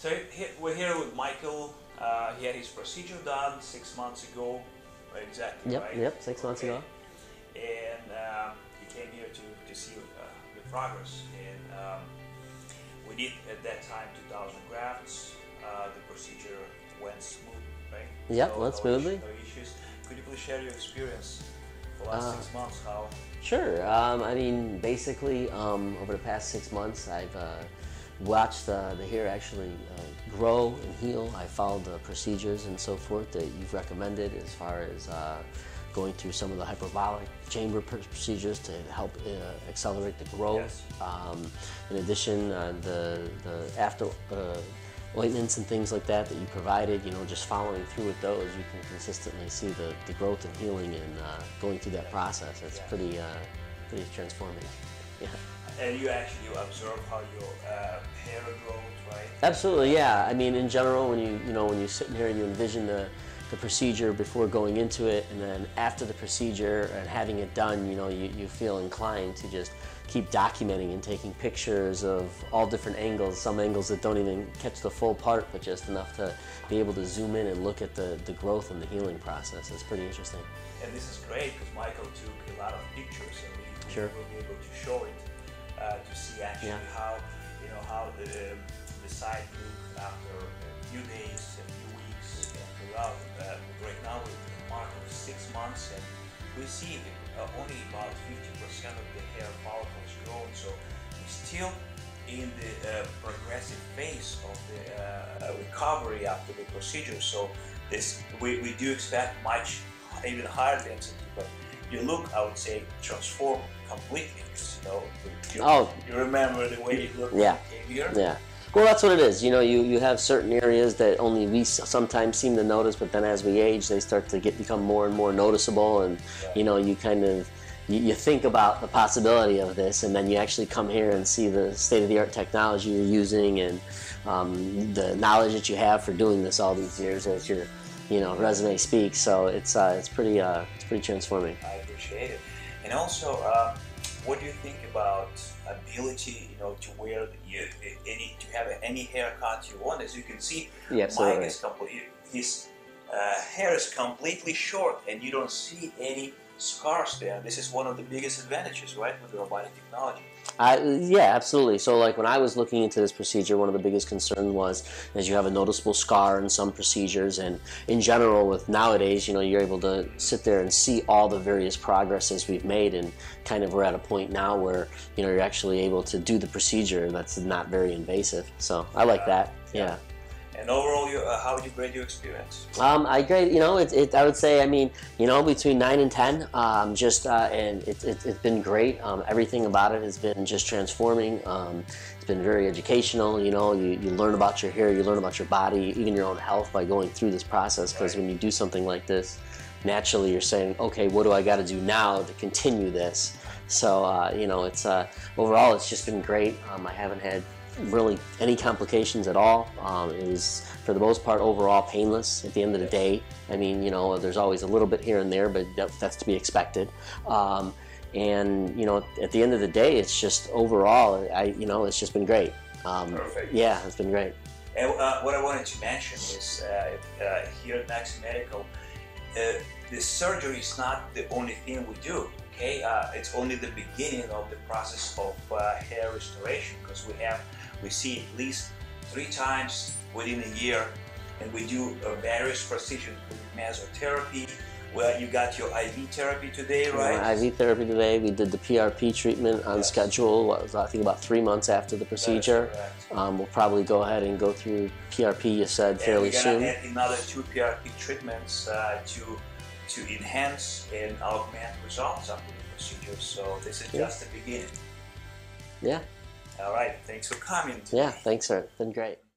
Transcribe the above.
So we're here with Michael. He had his procedure done 6 months ago, exactly. Yep, right? Yep, 6 months ago. And he came here to see the progress. And we did at that time 2,000 grafts. The procedure went smooth, right? Yep, so went smoothly. No issues. Could you please share your experience for the last 6 months? How? Sure. I mean, basically, over the past 6 months, I've watched the hair actually grow and heal. I followed the procedures and so forth that you've recommended, as far as going through some of the hyperbolic chamber procedures to help accelerate the growth. Yes. In addition, the after ointments and things like that you provided, you know, just following through with those, you can consistently see the growth and healing and going through that process. It's pretty transformative. Yeah. And you actually observe how your hair grows, right? Absolutely, yeah. I mean, in general, when you sit in here and you envision the procedure before going into it, and then after the procedure and having it done, you know, you feel inclined to just keep documenting and taking pictures of all different angles, some angles that don't even catch the full part, but just enough to be able to zoom in and look at the growth and the healing process. It's pretty interesting. And this is great because Michael took a lot of pictures, and we will be able to show it. To see actually how, you know, how the side look after a few days, a few weeks, and throughout. Right now we're marked 6 months, and we see that only about 50% of the hair follicles grown. So we're still in the progressive phase of the recovery after the procedure. So this we do expect much even higher density, but you look, I would say, transformed completely. You know, you remember the way you looked when you came here? Yeah. Well, that's what it is. You know, you have certain areas that only we sometimes seem to notice, but then as we age, they start to become more and more noticeable, and you know, you kind of you think about the possibility of this, and then you actually come here and see the state-of-the-art technology you're using and the knowledge that you have for doing this all these years as your resume speaks. So it's pretty transforming. I appreciate it. And also, what do you think about ability, you know, to wear to have any haircut you want? As you can see, Mike is completely, his hair is completely short, and you don't see any scars there. This is one of the biggest advantages, right, with robotic technology. Yeah, absolutely. So, like, when I was looking into this procedure, one of the biggest concerns was is you have a noticeable scar in some procedures, and in general, with nowadays, you know, you're able to sit there and see all the various progresses we've made, and kind of we're at a point now where, you know, you're actually able to do the procedure that's not very invasive. So I like that. Yeah. And overall, how would you grade your experience? I grade, you know, I would say, I mean, you know, between 9 and 10. And it's been great. Everything about it has been just transforming. It's been very educational. You know, you learn about your hair, you learn about your body, even your own health by going through this process. Because when you do something like this, naturally you're saying, okay, what do I got to do now to continue this? So you know, it's overall, it's just been great. I haven't had really any complications at all. It was, for the most part, overall painless at the end of the day. I mean, you know, there's always a little bit here and there, but that's to be expected. And you know, at the end of the day, it's just overall, you know, it's just been great. Perfect. Yeah, it's been great. And what I wanted to mention is here at Max Medical, the surgery is not the only thing we do. Okay, it's only the beginning of the process of hair restoration, because we see at least 3 times within a year, and we do various procedures, including mesotherapy. Well, you got your IV therapy today, right? IV therapy today. We did the PRP treatment on schedule. What was, I think, about 3 months after the procedure. We'll probably go ahead and go through PRP. You said fairly soon. And we're gonna add another 2 PRP treatments to enhance and augment results after the procedure. So this is just the beginning. Yeah. All right. Thanks for coming today. Yeah. Thanks, sir. It's been great.